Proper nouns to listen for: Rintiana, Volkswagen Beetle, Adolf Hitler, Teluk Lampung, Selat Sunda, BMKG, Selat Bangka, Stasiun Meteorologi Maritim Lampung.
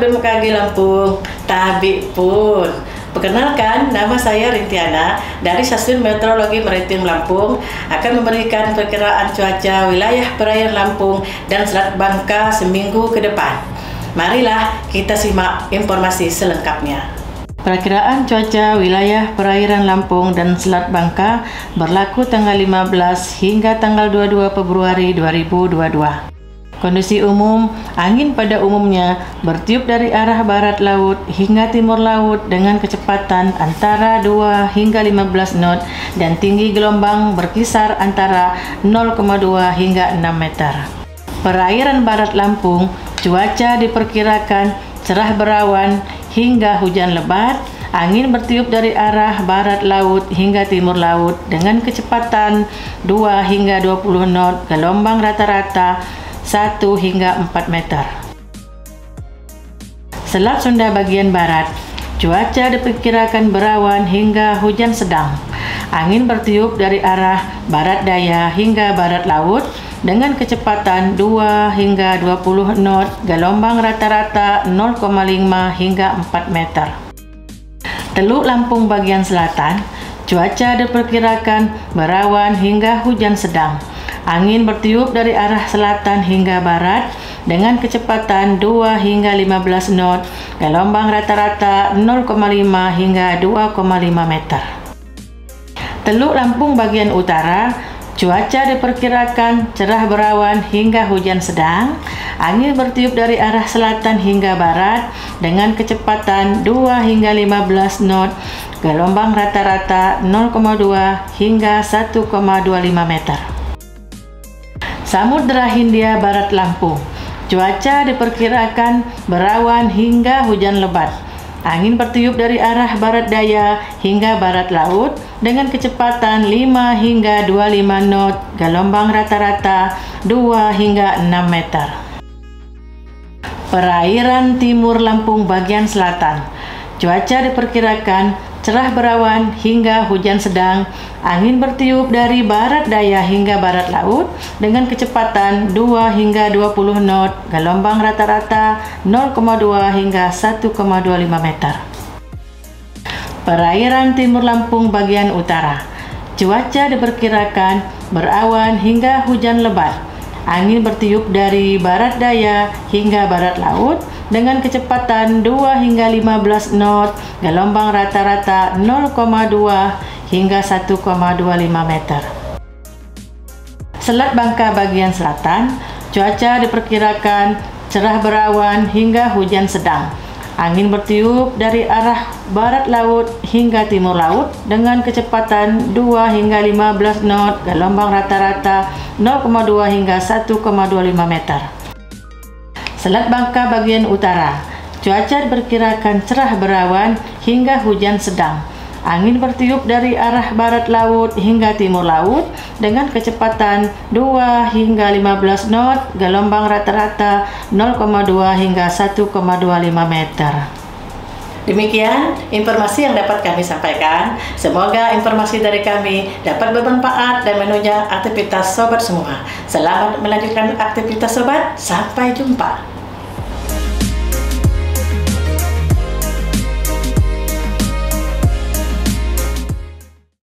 BMKG Lampung, tabi pun. Perkenalkan, nama saya Rintiana dari Stasiun Meteorologi Maritim Lampung akan memberikan perkiraan cuaca wilayah perairan Lampung dan Selat Bangka seminggu ke depan. Marilah kita simak informasi selengkapnya. Perkiraan cuaca wilayah perairan Lampung dan Selat Bangka berlaku tanggal 15 hingga tanggal 22 Februari 2022. Kondisi umum, angin pada umumnya bertiup dari arah barat laut hingga timur laut dengan kecepatan antara 2 hingga 15 knot dan tinggi gelombang berkisar antara 0,2 hingga 6 meter. Perairan barat Lampung, cuaca diperkirakan cerah berawan hingga hujan lebat, angin bertiup dari arah barat laut hingga timur laut dengan kecepatan 2 hingga 20 knot, gelombang rata-rata 1 hingga 4 meter. Selat Sunda bagian barat, cuaca diperkirakan berawan hingga hujan sedang. Angin bertiup dari arah barat daya hingga barat laut dengan kecepatan 2 hingga 20 knot, gelombang rata-rata 0,5 hingga 4 meter. Teluk Lampung bagian selatan, cuaca diperkirakan berawan hingga hujan sedang. Angin bertiup dari arah selatan hingga barat dengan kecepatan 2 hingga 15 knot, gelombang rata-rata 0,5 hingga 2,5 meter. Teluk Lampung bagian utara, cuaca diperkirakan cerah berawan hingga hujan sedang. Angin bertiup dari arah selatan hingga barat dengan kecepatan 2 hingga 15 knot, gelombang rata-rata 0,2 hingga 1,25 meter. Samudra Hindia barat Lampung, cuaca diperkirakan berawan hingga hujan lebat. Angin bertiup dari arah barat daya hingga barat laut dengan kecepatan 5 hingga 25 knot, gelombang rata-rata 2 hingga 6 meter. Perairan timur Lampung bagian selatan, cuaca diperkirakan cerah berawan hingga hujan sedang. Angin bertiup dari barat daya hingga barat laut dengan kecepatan 2 hingga 20 knot, gelombang rata-rata 0,2 hingga 1,25 meter. Perairan timur Lampung bagian utara, cuaca diperkirakan berawan hingga hujan lebat. Angin bertiup dari barat daya hingga barat laut dengan kecepatan 2 hingga 15 knot, gelombang rata-rata 0,2 hingga 1,25 meter. Selat Bangka bagian selatan, cuaca diperkirakan cerah berawan hingga hujan sedang. Angin bertiup dari arah barat laut hingga timur laut dengan kecepatan 2 hingga 15 knot, gelombang rata-rata 0,2 hingga 1,25 meter. Selat Bangka bagian utara, cuaca diperkirakan cerah berawan hingga hujan sedang. Angin bertiup dari arah barat laut hingga timur laut dengan kecepatan 2 hingga 15 knot, gelombang rata-rata 0,2 hingga 1,25 meter. Demikian informasi yang dapat kami sampaikan. Semoga informasi dari kami dapat bermanfaat dan menunjang aktivitas sobat semua. Selamat melanjutkan aktivitas sobat. Sampai jumpa.